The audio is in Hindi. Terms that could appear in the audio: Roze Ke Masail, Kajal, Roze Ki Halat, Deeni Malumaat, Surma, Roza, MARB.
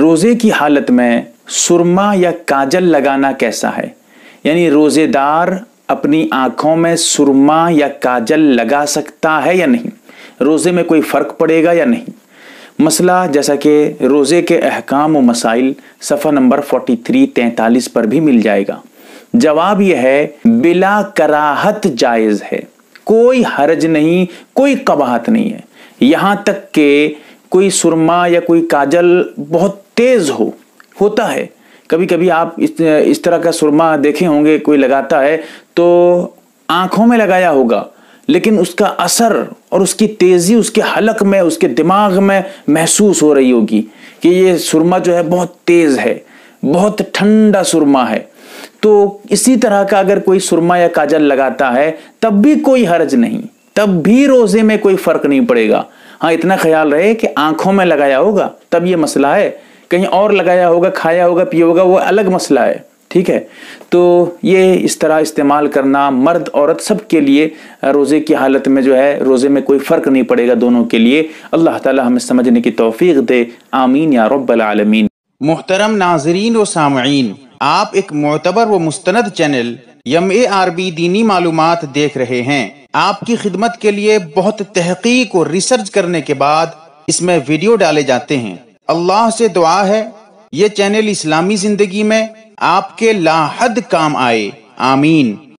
रोजे की हालत में सुरमा या काजल लगाना कैसा है, यानी रोजेदार अपनी आंखों में सुरमा या काजल लगा सकता है या नहीं, रोजे में कोई फर्क पड़ेगा या नहीं। मसला जैसा कि रोजे के अहकाम व मसाइल सफ़ा नंबर 43-43 पर भी मिल जाएगा। जवाब यह है बिला कराहत जायज़ है, कोई हरज नहीं, कोई कबाहत नहीं है। यहाँ तक के कोई सुरमा या कोई काजल बहुत तेज़ होता है, कभी कभी आप इस तरह का सुरमा देखे होंगे, कोई लगाता है तो आँखों में लगाया होगा लेकिन उसका असर और उसकी तेज़ी उसके हलक में, उसके दिमाग में महसूस हो रही होगी कि ये सुरमा जो है बहुत तेज़ है, बहुत ठंडा सुरमा है। तो इसी तरह का अगर कोई सुरमा या काजल लगाता है तब भी कोई हर्ज नहीं, तब भी रोज़े में कोई फ़र्क नहीं पड़ेगा। हाँ, इतना ख्याल रहे कि आँखों में लगाया होगा तब ये मसला है, कहीं और लगाया होगा, खाया होगा, पिया होगा, वो अलग मसला है। ठीक है, तो ये इस तरह इस्तेमाल करना मर्द औरत सब के लिए रोज़े की हालत में जो है, रोज़े में कोई फ़र्क नहीं पड़ेगा दोनों के लिए। अल्लाह ताला हमें समझने की तौफीक दे, आमीन या रब्बल आलमीन। मोहतरम नाजरीन व सामईन, आप एक मोतबर व मुस्तनद चैनल MARB दीनी मालूमात देख रहे हैं। आपकी खिदमत के लिए बहुत तहकीक और रिसर्च करने के बाद इसमें वीडियो डाले जाते हैं। अल्लाह से दुआ है ये चैनल इस्लामी जिंदगी में आपके लाहद काम आए। आमीन।